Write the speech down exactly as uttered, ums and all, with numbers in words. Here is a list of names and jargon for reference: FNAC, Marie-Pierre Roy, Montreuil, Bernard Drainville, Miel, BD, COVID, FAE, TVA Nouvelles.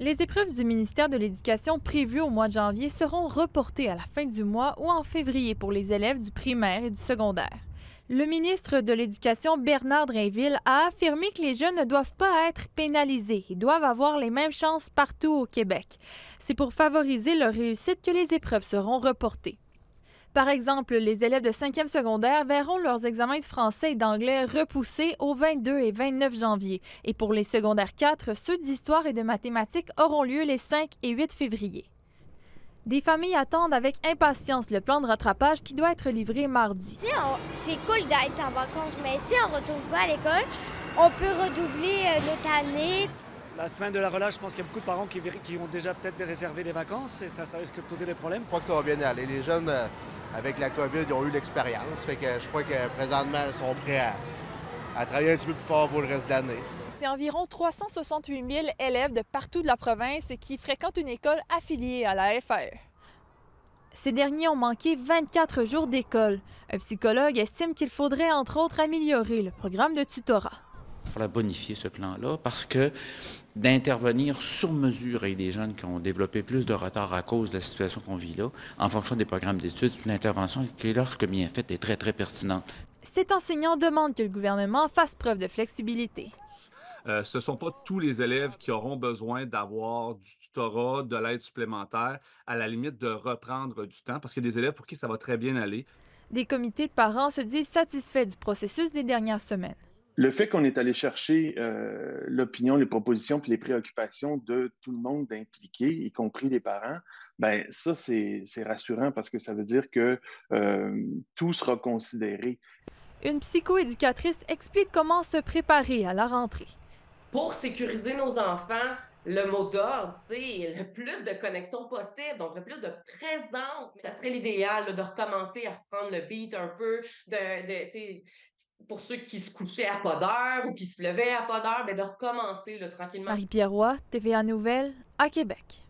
Les épreuves du ministère de l'Éducation prévues au mois de janvier seront reportées à la fin du mois ou en février pour les élèves du primaire et du secondaire. Le ministre de l'Éducation, Bernard Drainville, a affirmé que les jeunes ne doivent pas être pénalisés et doivent avoir les mêmes chances partout au Québec. C'est pour favoriser leur réussite que les épreuves seront reportées. Par exemple, les élèves de cinquième secondaire verront leurs examens de français et d'anglais repoussés au vingt-deux et vingt-neuf janvier. Et pour les secondaires quatre, ceux d'histoire et de mathématiques auront lieu les cinq et huit février. Des familles attendent avec impatience le plan de rattrapage qui doit être livré mardi. C'est cool d'être en vacances, mais si on ne retourne pas à l'école, on peut redoubler notre année. La semaine de la relâche, je pense qu'il y a beaucoup de parents qui, qui ont déjà peut-être réservé des vacances et ça, ça risque de poser des problèmes. Je crois que ça va bien aller. Les jeunes, avec la COVID, ils ont eu l'expérience. Fait que je crois que présentement, ils sont prêts à, à travailler un petit peu plus fort pour le reste de l'année. C'est environ trois cent soixante-huit mille élèves de partout de la province qui fréquentent une école affiliée à la F A E. Ces derniers ont manqué vingt-quatre jours d'école. Un psychologue estime qu'il faudrait, entre autres, améliorer le programme de tutorat. Il faudra bonifier ce plan-là parce que d'intervenir sur mesure avec des jeunes qui ont développé plus de retard à cause de la situation qu'on vit là, en fonction des programmes d'études, c'est une intervention qui, lorsque bien faite, est très, très pertinente. Cet enseignant demande que le gouvernement fasse preuve de flexibilité. Euh, ce ne sont pas tous les élèves qui auront besoin d'avoir du tutorat, de l'aide supplémentaire, à la limite de reprendre du temps, parce qu'il y a des élèves pour qui ça va très bien aller. Des comités de parents se disent satisfaits du processus des dernières semaines. Le fait qu'on est allé chercher euh, l'opinion, les propositions puis les préoccupations de tout le monde impliqué, y compris les parents, bien ça, c'est rassurant parce que ça veut dire que euh, tout sera considéré. Une psychoéducatrice explique comment se préparer à la rentrée. Pour sécuriser nos enfants, le mot d'ordre, c'est le plus de connexions possible, donc le plus de présence. Ça serait l'idéal de recommencer à reprendre le beat un peu, de, de t'sais, pour ceux qui se couchaient à pas d'heure ou qui se levaient à pas d'heure, de recommencer là, tranquillement. Marie-Pierre Roy, T V A Nouvelles, à Québec.